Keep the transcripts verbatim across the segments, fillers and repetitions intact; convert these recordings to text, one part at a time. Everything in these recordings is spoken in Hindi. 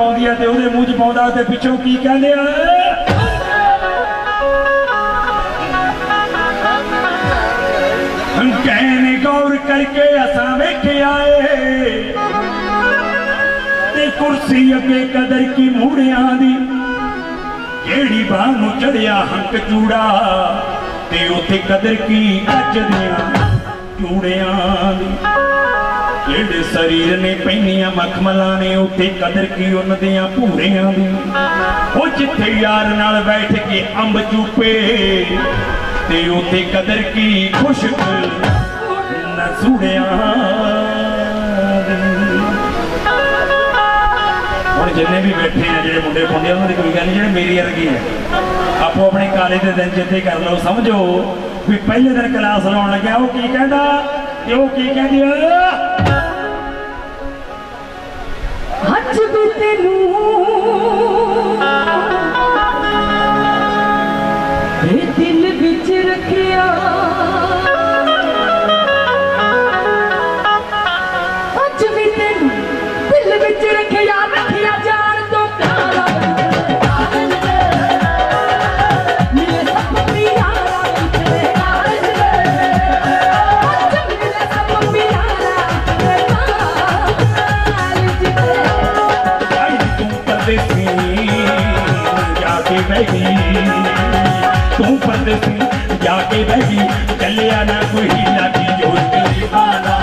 आंदिया ते उहदे मूंह च पाउंदा ते पिछों की कहंदे आ कहने गौर करके असां वेखिया ए ते कुर्सी अगे कदर की मुड़ियां दी जेड़ी बाहू चढ़िया हंक चूड़ा ते उथे कदर की अजदियां चूड़ियां दी जेड़े शरीर ने पैनिया मखमला ने उते कदर की उन्दियां भूरियां दी ओ जिथे यार नाल बैठ के अंब चूपे ते उते कदर की खुशक न सुड़ियां और जिन्ने भी बैठे हैं जेड़े मुंडे खुंडियां उन्हां दी कोई गल नहीं जेड़े मेरी वर्गी है आपो अपने कॉलेज दे दिन जिथे कर लो समझो भी पहले दिन क्लास लाउण लग्या ओ की कहंदा ओ की कहंदी आ तेनू दिल बिच रखिया अज भी तेनू दिल बिच रखिया रखिया जान तो प्यारा तू परदेसी जाके बहगी चलिया ना कोई लागी जोर तेरी बाला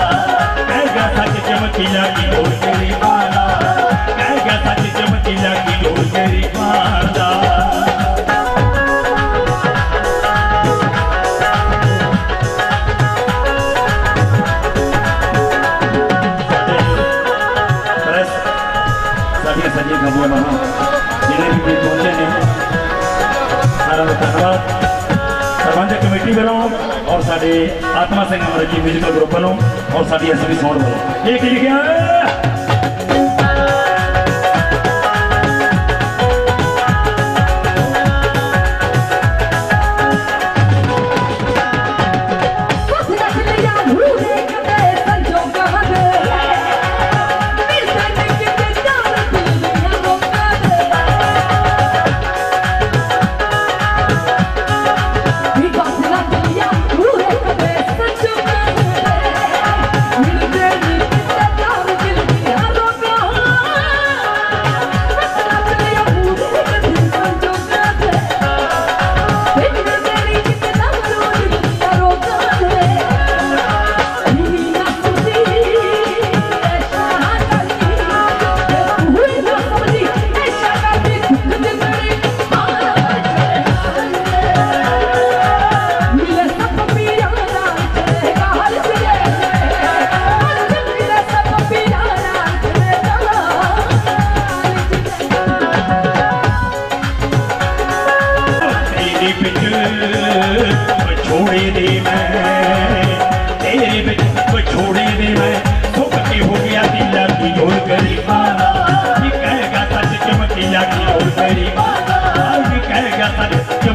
कहगा सच चमकी लागी जोर तेरी बाला कहगा सच चमकी लागी जोर तेरी बाला बस सभी सजे खबूए मामा जिन्हें भी कोई पहुंचे नहीं धन्यवाद प्रबंधक कमेटी वालों और साढ़े आत्मा सिंह अमन रोजी म्यूजिकल ग्रुप वालों और साढ़ी एस बी साउंड वालों एक लिखा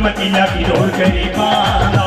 मदीना की रोल करी माला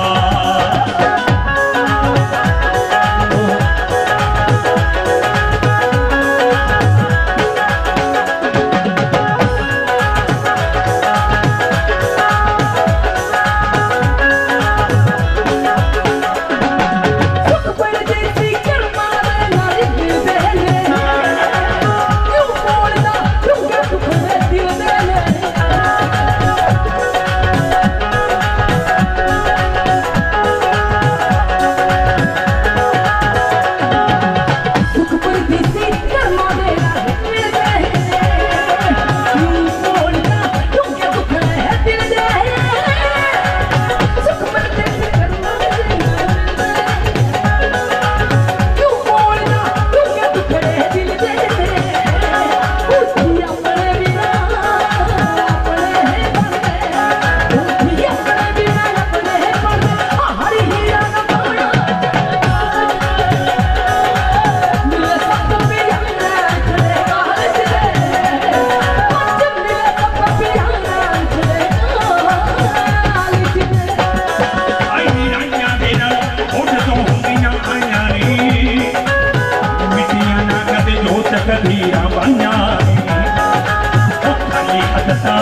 हटता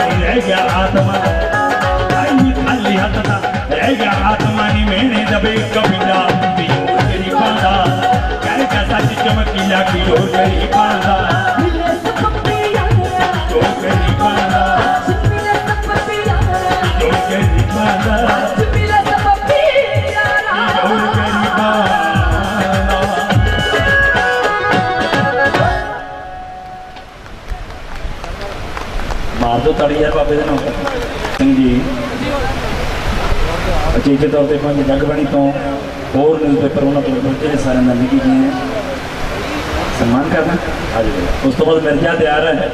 नहीं रह गया आत्मा, नहीं खाली हटता रह गया आत्मा नहीं मैंने दबे कभी ना दियो तेरी पाला कर का सच चमकीला किलो तेरी पाला जो तेरी पाला जो तेरी पाला जो तड़िया बाबे दिन सिंह जी अचेचे तौर पर भावें जगबाणी तो होर न्यूज़ पेपर उन्होंने पहुंचे सारे निकी जी ने सम्मान करना आज उस तो बाद मिर्जा तैयार है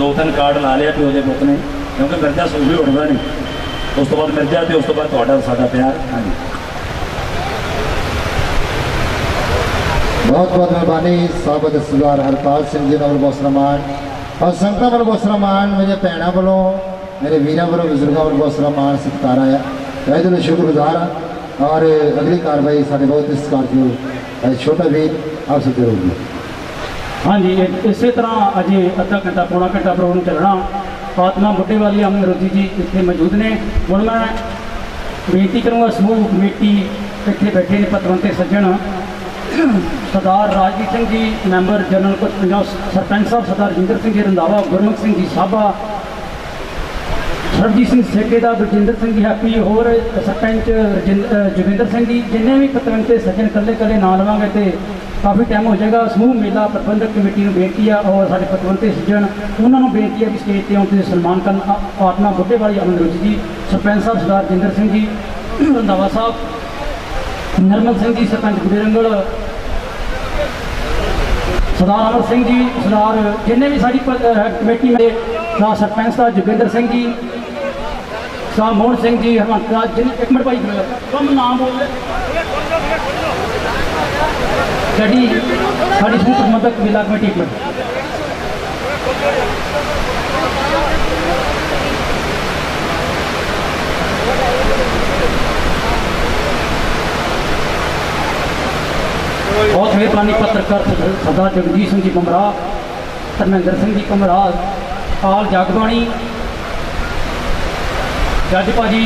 दो तीन कार्ड ला लिया प्यो के पुत ने क्योंकि मिर्जा सूझ भी उठता नहीं उस तो बाद मिर्जा तो उस तो बाद थोड़ा साडा प्यार। हाँ जी बहुत बहुत मेहरबानी साबत सरदार हरपाल सिंह जी और बहुत सम्मान और संगतां वालों बहुत सम्मान मेरे भैनों वालों मेरे वीरों वालों बुजुर्गों वालों बहुत सम्मान सत्कार है वाहगुरू का शुक्रगुजार हाँ और अगली कार्रवाई साढ़े बहुत इस कारजू छोटा वीर आप सदे होगी। हाँ जी इस तरह अजे अद्धा घंटा पौना घंटा प्रोग्राम चलना आत्मा बुडेवाल अमन रोजी जी इतने मौजूद ने हूँ मैं बेनती करूँगा समूह कमेटी इतने बैठे ने पतवंते सज्जन Sardar Rajjit Singh ji member general coach Punjab sarpanch साहब सरदार जिंदर सिंह जी रंधावा गुरमुख सिंह जी साबा सरजीत सिंह सेकेदार बलजिंदर सिंह जी हैप्पी होर सरपंच जोगिंदर सिंह जी जिन्हें भी पतवंते सज्जन कल्ले कल्ले ना लवेंगे तो काफ़ी टाइम हो जाएगा। समूह मेला प्रबंधक कमेटी को बेनती है और साढ़े पतवंते सज्जन उन्होंने बेनती है कि स्टेज पर आने से सन्मान कर आत्मा बुडेवाल अमन रोजी जी सरपंच साहब सरदार जिंदर सिंह जी रंधावा साहब नरमल सिंह जी सरपंच गुडेरंगल सरदार अमर सिंह जी सरदार जिन्हें भी साड़ी कमेटी में सरपंच साहब जोगिंदर सिंह जी सरदार मोहन सिंह जी हरमंत राज जिन एक मिनट भाई कम नाम बोल जी साड़ी समूह प्रबंधक मेला कमेटी पर बहुत मेहरबानी पत्रकार सरदार जगजीत सिंह जी कमरा धर्मेंद्र सिंह जी कमरा पाल जागबाणी जज भाजी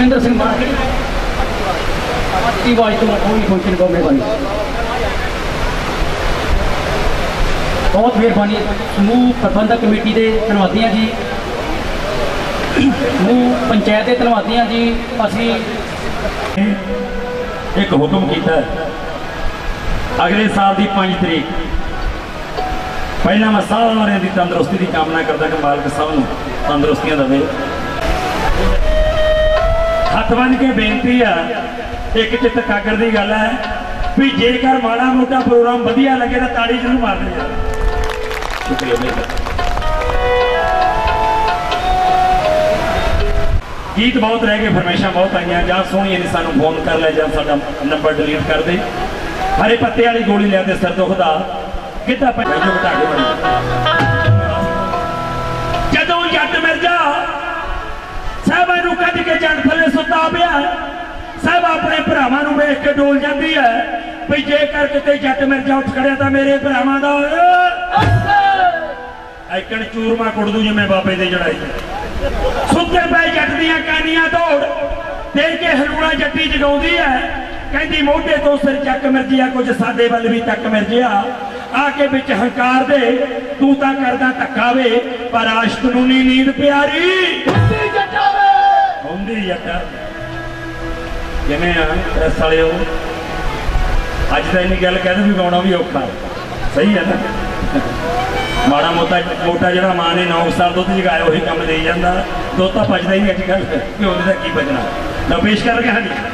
महेंद्र सिंह आवाज तो थोड़ी पहुंचने बहुत मेहरबानी बहुत मेहरबानी समूह प्रबंधक कमेटी के धन्यवादी हैं जी समूह पंचायत के धन्यवादी जी असी एक हुक्म किया अगले साल की पाँच तरीक पहला मैं सारे की तंदुरुस्ती की कामना करता कि मालिक साहब तंदुरुस्तियां दे। हथ बन के बेनती है एक चित कागर की गल है भी जेकर माड़ा मोटा प्रोग्राम वधिया लगे तो ताड़ी जरूर मार दी जाए। शुक्रिया। गीत बहुत रह गए फरमाइशा बहुत आईया जा सोहणिया ने सानू फोन कर लिया जा साडा नंबर डिलीट कर दे हरे पत्ते वाली गोली लिया दे सर दुखदा किता पंजो घटा के जदों जट मिर्जा साहबा नू कद के जट थले सुता पिया साहब अपने भरावां नू वेख के डोल जांदी है भई जेकर किते जट मिर्जा उठ खड़िया तां मेरे भरावां दा आइकण चूरमा कुड़ दूं जिवें बाबे दे जड़ाई सुते पे जट दियां कानियां दौड़ देख के हलूणा जट्टी जगाउंदी है कहंदी मोढे तो सिर चक मिर्जिया कुछ साडे वल भी तक मिर्जिया आके विच हंकार दे तू तां करदा धक्का वे पर आशक नूं नी नींद प्यारी हुंदी जट्टा वे हुंदी जट्टा जिवें रस वालिओ अज तां इन्नी गल कहदे वी गाउणा वी औखा सही है ना माड़ा मोटा मोटा जो मां ने नौ साल दुध जगाया वही कम दे जाता दुध तो पचता ही नहीं अजकल घ्यो ने की बचना ना पेश कर गया।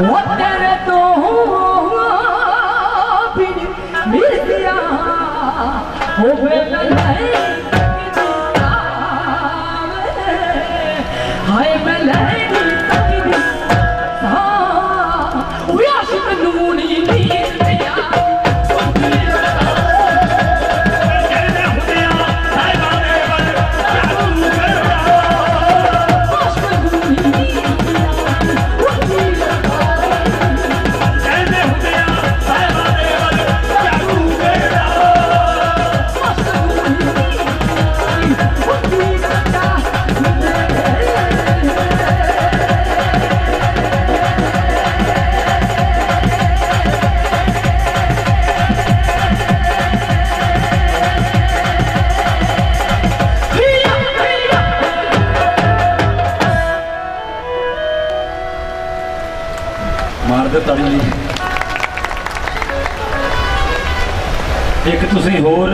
वो तेरे तो बिन मिर्सिया हो बेला नहीं हाय बेला एक तुसी होर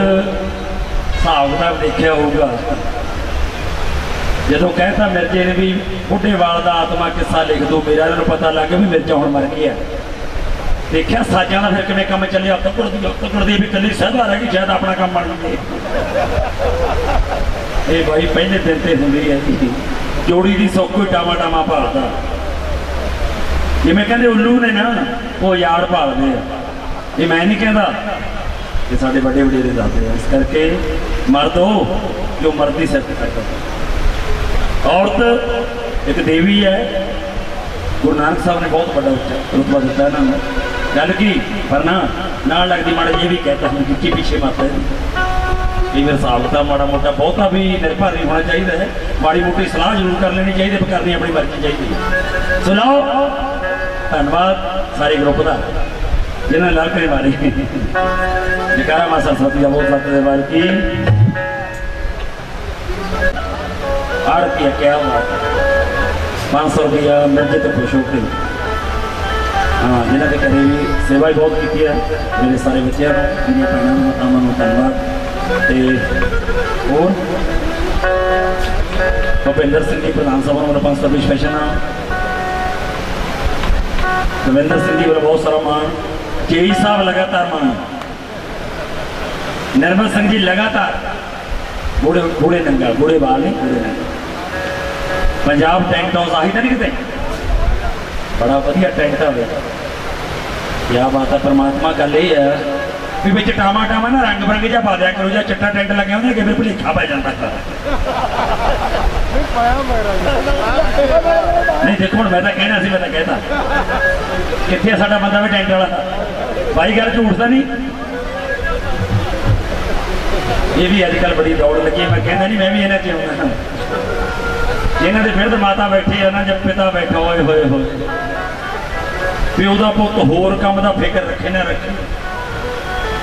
हिसाब किताब देखा होगा जो कहता मिर्जे ने भी बुढ़ेवाल का आत्मा किस्सा लिख दो मेरा इन्होंने पता लग गया भी मिर्जा हुण मर गया देखा साजा का फिर किमें कम चलिया तकड़दी भी कली सहला रह गई शायद अपना काम बन गए ये भाई पहले दिन से होंगी है जोड़ी की सौख ही टावा टावा भालता जिमें कहते उल्लू ने ना वो यार भालते हैं ये मैं नहीं कहता ये साढ़े बड़े वडेरे दादे हैं इस करके मर्द हो जो मर्दी सिर पर औरत एक देवी है गुरु नानक साहब ने बहुत बड़ा रुतबा दिता है ना गल की पर ना ना लगती माड़ा ये भी कहता हूँ कि पीछे माता है कई बार साबता माड़ा मोटा बहुता भी निर्भर नहीं होना चाहिए है माड़ी मोटी सलाह जरूर कर लेनी चाहिए पर करनी अपनी मर्जी चाहिए सुनाओ धन्यवाद सारे ग्रुप का जिन्हें लड़के मारे निकारा मासा साथिया बहुत साथ देवार की आरती क्या हुआ पाँच सौ रुपया मिर्जे तो खुश होते हाँ जिन्हें के करीबी सेवा ही बहुत की है मेरे सारे बच्चे जिन्हें पहना हुआ अमन धन्यवाद ते और भूपेंद्र सिंह की प्रधान सभा में पाँच सौ रुपये स्पेशल नवेंद्र सिंह जी बहुत सारा मान के ई साहब लगातार मान निर्मल सिंह जी लगातार बूढ़े बूढ़े नंगा बूढ़े बाल हैं बूढ़े नंगा पंजाब टैंट हाउस आही था नहीं कितने बड़ा वधिया टैंट था वे क्या बात है परमात्मा का ले है भी बिच टामा टामा ना रंग बिरंगे जा पा दिया करो जा चिट्टा टेंट लगे होने कि बिल्कुल लिखा पा जाता था नहीं देखो मैं तो कहना सी मैं तो कहता कितने साढ़ा बंदा भी टेंट वाला था भाई गल झूठता नहीं ये भी आजकल बड़ी दौड़ लगी है मैं कहना नहीं मैं भी इन्हें चाहूँगा इन्होंने फिर माता बैठी है ना जब पिता बैठा होए होए होए प्यो का पुत होर काम का फिक्र रखे ना रखे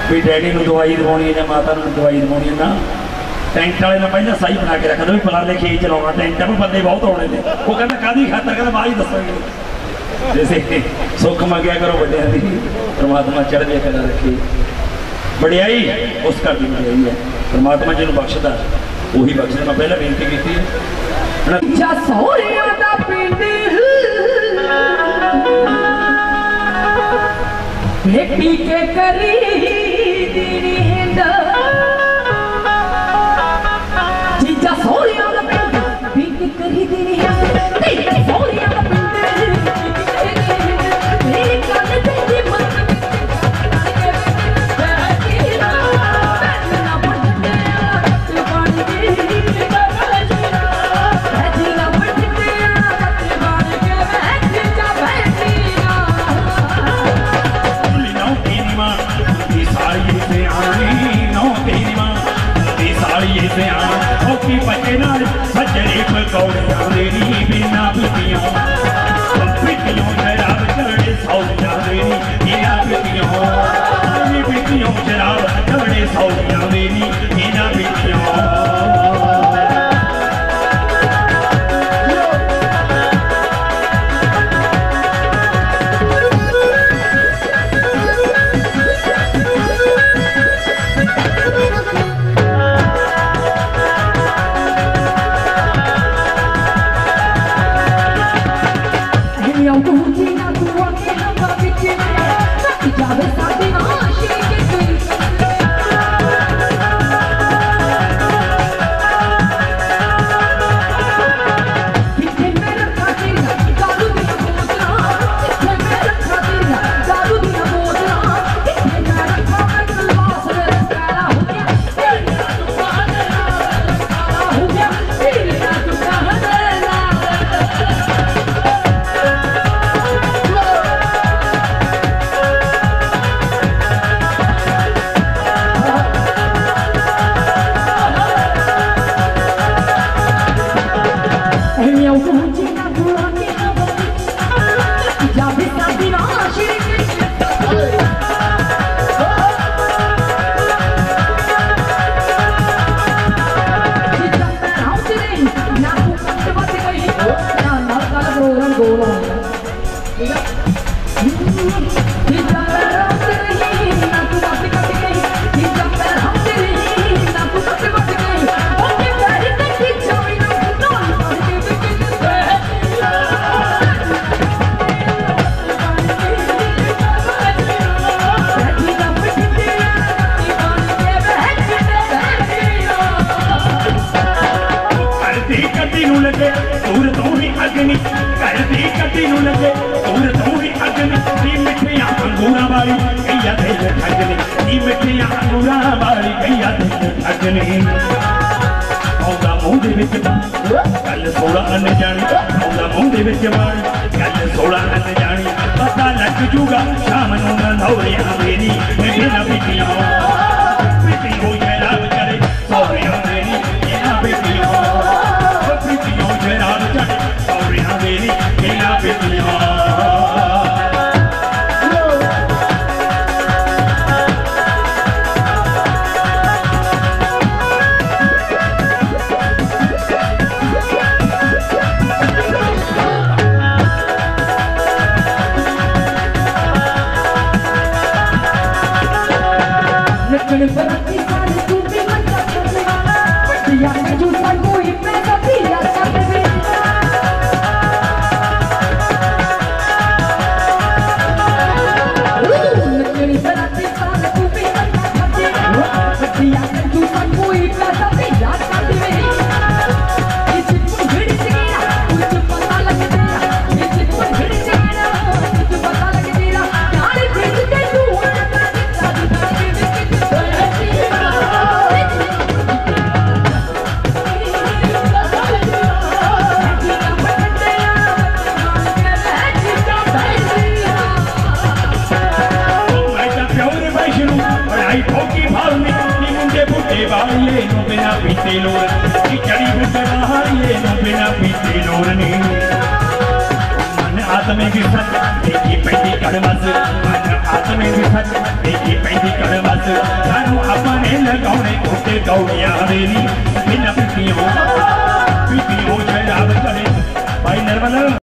भी डैडी को दवाई दवानी है माता दवाई दवानी ना टेंट वाले ने पहले सही बना के रखा था भी फलाने खेल चलाना टेंट पर बंदे बहुत आने थे वो कहता कादी खाता कहता बाद ही दसा जैसे सुख मंगया करो बड़िया की परमात्मा चढ़ कला रखी बड़ियाई उस घर की बड़ियाई है परमात्मा जिन्होंने बख्शदा उ बख्शद मैं पहले बेनती की जीजा सोरिया का पिंड बीक करी तेरी जीजा सोरिया का पिंड I'm going to अपने लगाने को गौड़िया हवेली बिना पीती हो।